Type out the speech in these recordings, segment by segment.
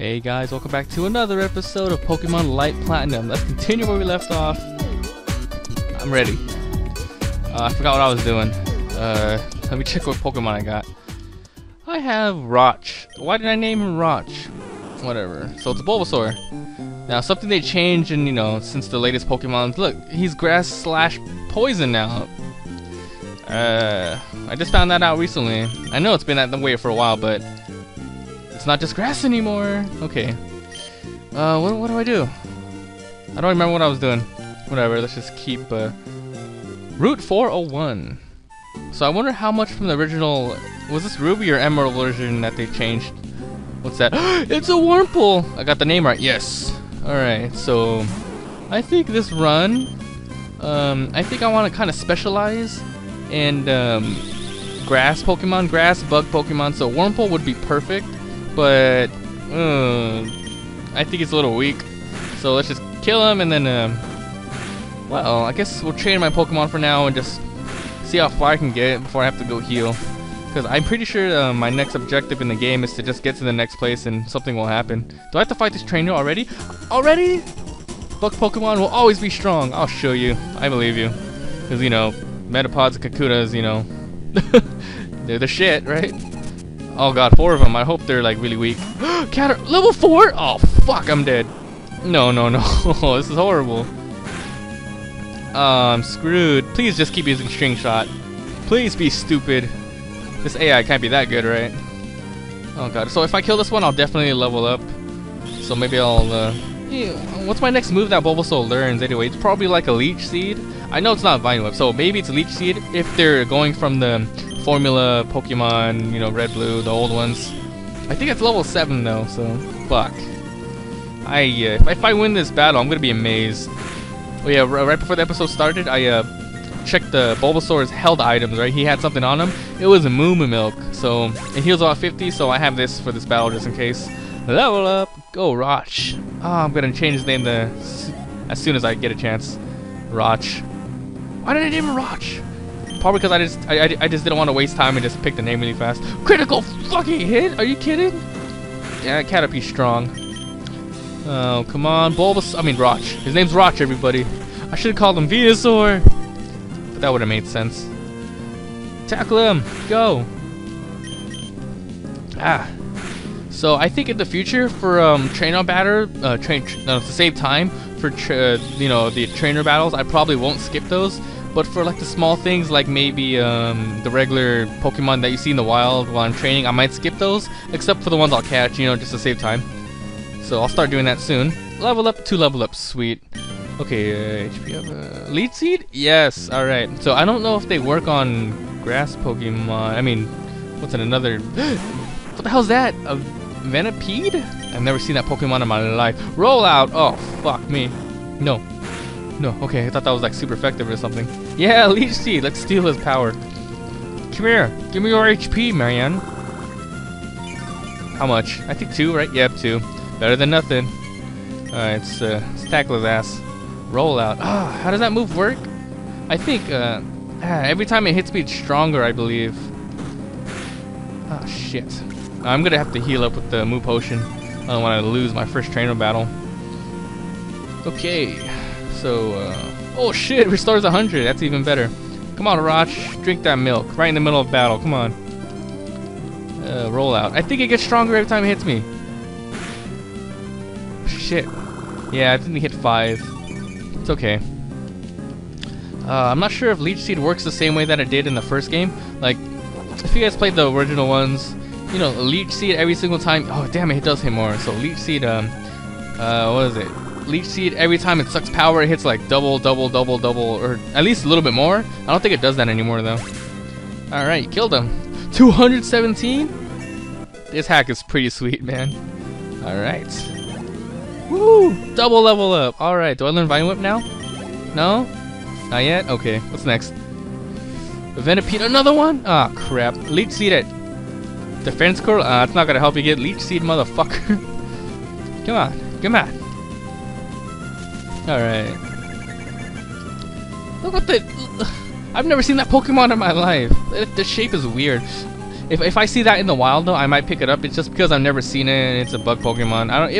Hey guys, welcome back to another episode of Pokemon Light Platinum. Let's continue where we left off. I'm ready. I forgot what I was doing. Let me check what Pokemon I got. I have Roach. Why did I name him Roach? Whatever. So it's a Bulbasaur. Now something they changed and since the latest Pokemon's look, he's grass slash poison now. I just found that out recently. I know it's been that way for a while, but it's not just grass anymore. Okay. What do I do? I don't remember what I was doing. Whatever, let's just keep Route 401. So I wonder how much from the original. Was this Ruby or Emerald version that they changed? What's that? It's a Wurmple! I got the name right, yes! Alright, so I think this run, I think I want to kind of specialize in grass Pokemon, grass bug Pokemon, so Wurmple would be perfect. But I think it's a little weak, so let's just kill him and then well, I guess we'll train my Pokemon for now and just see how far I can get before I have to go heal, because I'm pretty sure my next objective in the game is to just get to the next place and something will happen. Do I have to fight this trainer already? Bug Pokemon will always be strong. I'll show you. I believe you, because Metapods and Kakunas, they're the shit, right? Oh god, 4 of them. I hope they're like really weak. Level 4? Oh fuck, I'm dead. No. This is horrible. I'm screwed. Please just keep using String Shot. Please be stupid. This AI can't be that good, right? Oh god. So if I kill this one, I'll definitely level up. So maybe I'll what's my next move that Bulbasaur learns anyway? It's probably like a Leech Seed. I know it's not Vine Whip, so maybe it's Leech Seed if they're going from the Formula Pokemon, Red, Blue, the old ones. I think it's level 7 though, so fuck. If I win this battle, I'm gonna be amazed. Oh yeah, right before the episode started, I checked the Bulbasaur's held items. Right, he had something on him. It was a Moomoo Milk, so it heals all 50. So I have this for this battle just in case. Level up, go Roach. Ah, I'm gonna change his name as soon as I get a chance. Roach. Why did I name him Roach? Probably because I just didn't want to waste time and just pick the name really fast. Critical fucking hit? Are you kidding? Yeah, Caterpie strong. Oh come on, Roach. His name's Roach, everybody. I should have called him Venusaur, but that would have made sense. Tackle him, go. Ah. So I think in the future for trainer battle, to save time for the trainer battles, I probably won't skip those. But for like the small things, like maybe the regular Pokemon that you see in the wild while I'm training, I might skip those, except for the ones I'll catch, just to save time. So I'll start doing that soon. Level up, 2 level ups, sweet. Okay, HP up, Leech Seed? Yes, alright. So I don't know if they work on grass Pokemon. I mean, what's in another? What the hell's that? A Venipede? I've never seen that Pokemon in my life. Rollout! Oh, fuck me. No. No, okay, I thought that was like super effective or something. Yeah, Leech Seed, let's steal his power. Come here, give me your HP, man. How much? I think 2, right? Yep, 2. Better than nothing. Alright, let's tackle his ass. Rollout. Ah, how does that move work? I think, every time it hits me, it's stronger, I believe. Ah, shit. I'm gonna have to heal up with the Moo Potion. I don't want to lose my first trainer battle. Okay. So, oh shit, restores 100, that's even better. Come on, Roach, drink that milk, right in the middle of battle, come on. Rollout. I think it gets stronger every time it hits me. Shit. Yeah, I think it hit 5. It's okay. I'm not sure if Leech Seed works the same way that it did in the first game. Like, if you guys played the original ones, Leech Seed every single time. Oh, damn it, it does hit more. So, Leech Seed, what is it? Leech Seed, every time it sucks power, it hits like double, or at least a little bit more. I don't think it does that anymore though. Alright, killed him. 217? This hack is pretty sweet, man. Alright. Woo! Double level up. Alright, do I learn Vine Whip now? No? Not yet? Okay, what's next? Venipede, another one? Ah, crap. Leech Seed it. Defense curl? It's not gonna help you get Leech Seed, motherfucker. Come on, come on. Alright. Look at the. I've never seen that Pokemon in my life. The shape is weird. If I see that in the wild though, I might pick it up. It's just because I've never seen it, and it's a bug Pokemon.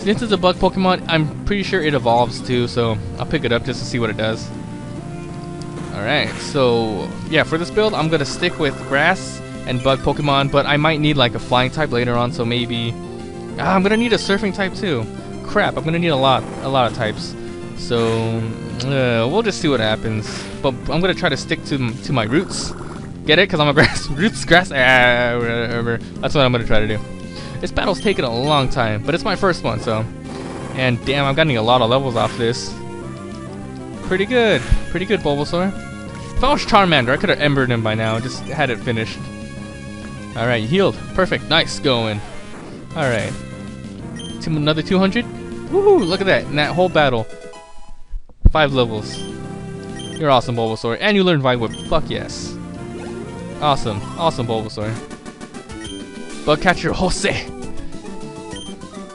Since it's a bug Pokemon, I'm pretty sure it evolves too, so I'll pick it up just to see what it does. Alright, so yeah, for this build, I'm going to stick with grass and bug Pokemon, but I might need like a flying type later on, so maybe... I'm going to need a surfing type too. Crap, I'm going to need a lot of types. So we'll just see what happens. But I'm going to try to stick to my roots. Get it? Because I'm a grass. Whatever. That's what I'm going to try to do. This battle's taken a long time, but it's my first one, so... And damn, I'm getting a lot of levels off this. Pretty good. Pretty good, Bulbasaur. If I was Charmander, I could have embered him by now. Just had it finished. Alright, healed. Perfect. Nice going. Alright. Another 200? Woohoo! Look at that. And that whole battle. 5 levels. You're awesome, Bulbasaur. And you learned Vine Whip. Fuck yes. Awesome. Awesome, Bulbasaur. Bug Catcher Jose!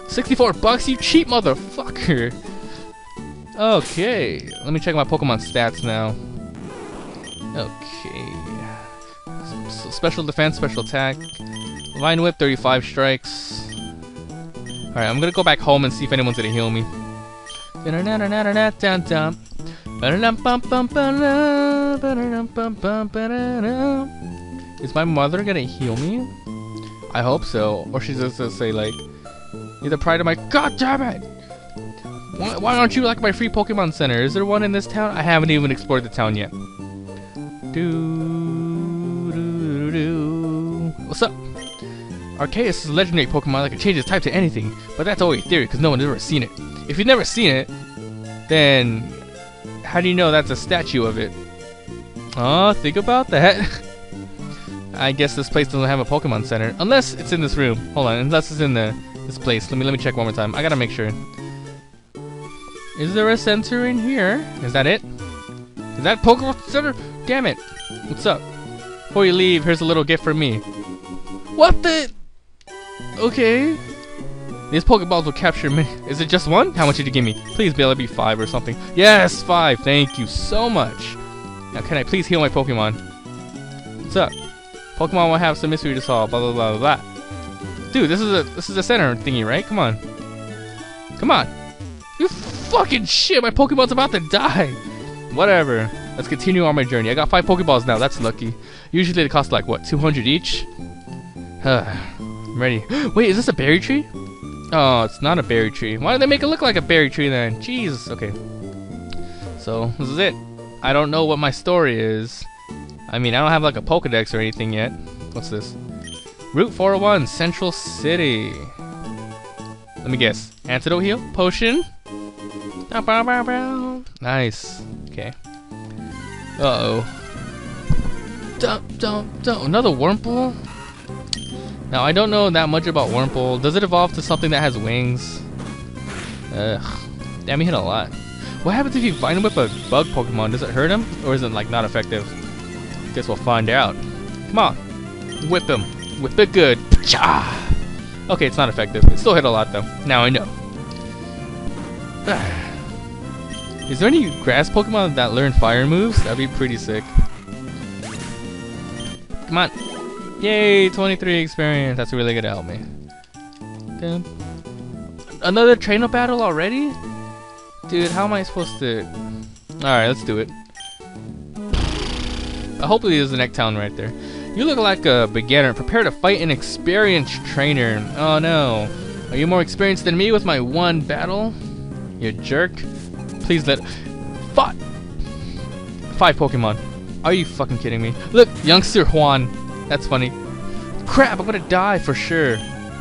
64 bucks, you cheap motherfucker! Okay, let me check my Pokemon stats now. Okay. So special defense, special attack. Vine Whip, 35 strikes. Alright, I'm gonna go back home and see if anyone's gonna heal me. Is my mother gonna heal me? I hope so, or she's just gonna say like, either pride of my God damn it! Why aren't you like my free Pokemon Center? Is there one in this town? I haven't even explored the town yet. What's up? Arceus is a legendary Pokemon that can change its type to anything, but that's always theory because no one's ever seen it. If you've never seen it, then how do you know that's a statue of it? Oh, think about that. I guess this place doesn't have a Pokemon Center. Unless it's in this room. Hold on, unless it's in this place. Let me check one more time. I gotta make sure. Is there a center in here? Is that it? Is that Pokemon Center? Damn it. What's up? Before you leave, here's a little gift from me. What the? Okay. These Pokeballs will capture me. Is it just one? How much did you give me? Please, Bill, it'd be 5 or something. Yes, 5. Thank you so much. Now, can I please heal my Pokemon? What's up? Pokemon will have some mystery to solve, blah blah blah blah blah. Dude, this is a center thingy, right? Come on. Come on. You fucking shit, my Pokemon's about to die. Whatever. Let's continue on my journey. I got 5 Pokeballs now, that's lucky. Usually they cost like what, 200 each? I'm ready. Wait, is this a berry tree? Oh, it's not a berry tree. Why did they make it look like a berry tree then? Jeez, okay. So this is it. I don't know what my story is. I mean, I don't have like a Pokedex or anything yet. What's this? Route 401, Central City. Let me guess. Antidote heal? Potion? Nice. Okay. Uh-oh. Don't. Another Wurmple? Now, I don't know that much about Wurmple. Does it evolve to something that has wings? Ugh. Damn, he hit a lot. What happens if you Vine Whip a bug Pokemon? Does it hurt him? Or is it like not effective? Guess we'll find out. Come on. Whip him. Whip it good. Okay, it's not effective. It still hit a lot though. Now I know. Is there any grass Pokemon that learn fire moves? That'd be pretty sick. Come on. Yay, 23 experience. That's really gonna help me. Damn. Another trainer battle already? Dude, how am I supposed to... Alright, let's do it. Hopefully there's the next town right there. You look like a beginner. Prepare to fight an experienced trainer. Oh no. Are you more experienced than me with my one battle? You jerk. Please let... Fuck! 5 Pokemon. Are you fucking kidding me? Look, Youngster Juan. That's funny. Crap, I'm gonna die for sure.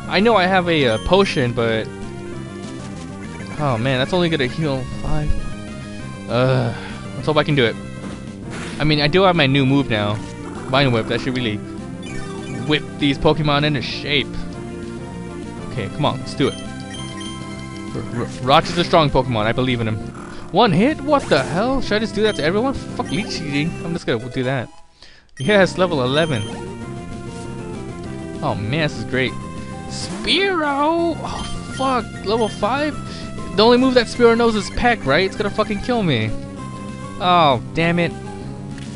I know I have a potion, but... Oh man, that's only gonna heal 5. Let's hope I can do it. I mean, I do have my new move now, Vine Whip. That should really whip these Pokemon into shape. Okay, come on, let's do it. Roach is a strong Pokemon. I believe in him. One hit? What the hell? Should I just do that to everyone? Fuck leech seeding. I'm just gonna do that. Yes, level 11. Oh man, this is great. Spearow. Oh fuck, level 5. The only move that Spearow knows is Peck, right? It's gonna fucking kill me. Oh damn it.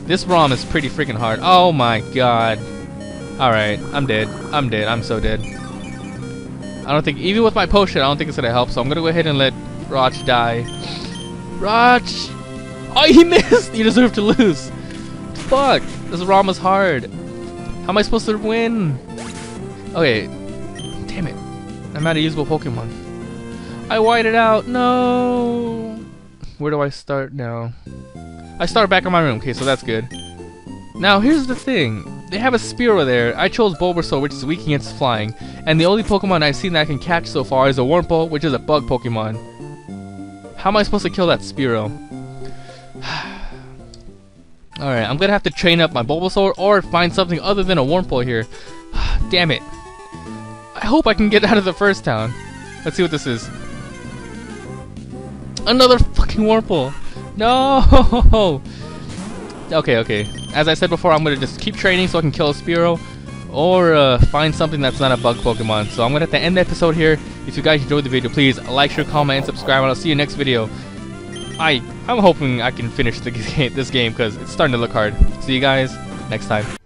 This ROM is pretty freaking hard. Oh my god. Alright, I'm dead. I'm dead. I'm so dead. I don't think, even with my potion, I don't think it's gonna help, so I'm gonna go ahead and let Roch die. Roch! Oh, he missed! You deserve to lose! Fuck! This ROM was hard. How am I supposed to win? Okay. Damn it. I'm out of usable Pokemon. I whited out! No! Where do I start now? I start back in my room. Okay, so that's good. Now, here's the thing. They have a Spearow there. I chose Bulbasaur, which is weak against flying. And the only Pokemon I've seen that I can catch so far is a Wurmple, which is a bug Pokemon. How am I supposed to kill that Spearow? Alright, I'm gonna have to train up my Bulbasaur or find something other than a Wurmple here. Damn it. I hope I can get out of the first town. Let's see what this is. Another fucking Wurmple! No! Okay, okay. As I said before, I'm gonna just keep training so I can kill a Spearow or find something that's not a bug Pokemon. So I'm gonna have to end the episode here. If you guys enjoyed the video, please like, share, comment, and subscribe, and I'll see you next video. I'm hoping I can finish this game because it's starting to look hard. See you guys next time.